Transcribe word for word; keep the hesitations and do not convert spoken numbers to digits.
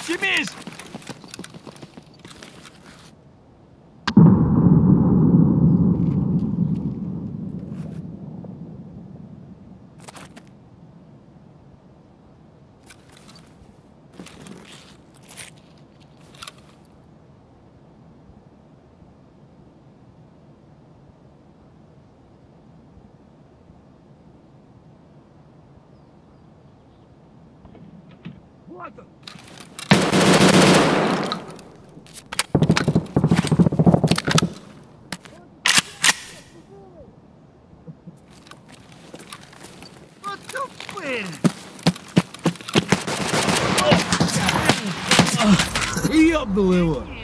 Watch him is! What the? What the win? Oh, he up the little one.